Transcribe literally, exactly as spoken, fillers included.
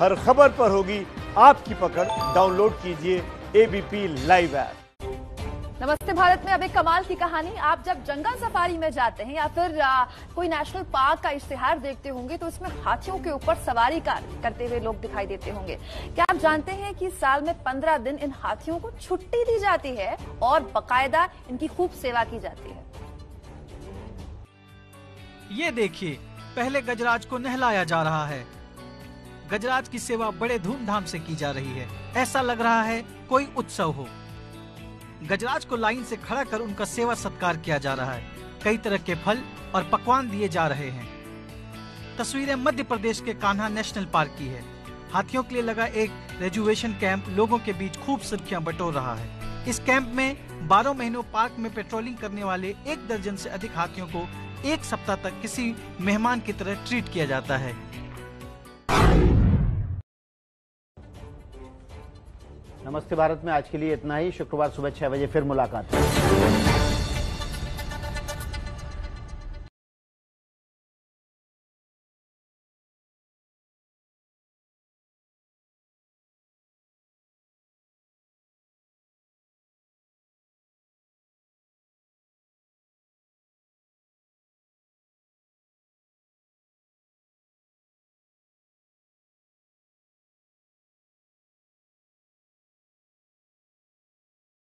हर खबर पर होगी आपकी पकड़। डाउनलोड कीजिए एबीपी लाइव ऐप। नमस्ते भारत में अब एक कमाल की कहानी। आप जब जंगल सफारी में जाते हैं या फिर आ, कोई नेशनल पार्क का इश्तेहार देखते होंगे तो इसमें हाथियों के ऊपर सवारी करते हुए लोग दिखाई देते होंगे। क्या आप जानते हैं कि साल में पंद्रह दिन इन हाथियों को छुट्टी दी जाती है और बाकायदा इनकी खूब सेवा की जाती है। ये देखिए, पहले गजराज को नहलाया जा रहा है। गजराज की सेवा बड़े धूमधाम से की जा रही है। ऐसा लग रहा है कोई उत्सव हो। गजराज को लाइन से खड़ा कर उनका सेवा सत्कार किया जा रहा है। कई तरह के फल और पकवान दिए जा रहे हैं। तस्वीरें मध्य प्रदेश के कान्हा नेशनल पार्क की है। हाथियों के लिए लगा एक रिजुवेशन कैंप लोगों के बीच खूब सुर्खियां बटोर रहा है। इस कैंप में बारह महीनों पार्क में पेट्रोलिंग करने वाले एक दर्जन से अधिक हाथियों को एक सप्ताह तक किसी मेहमान की तरह ट्रीट किया जाता है। नमस्ते भारत में आज के लिए इतना ही। शुक्रवार सुबह छह बजे फिर मुलाकात है।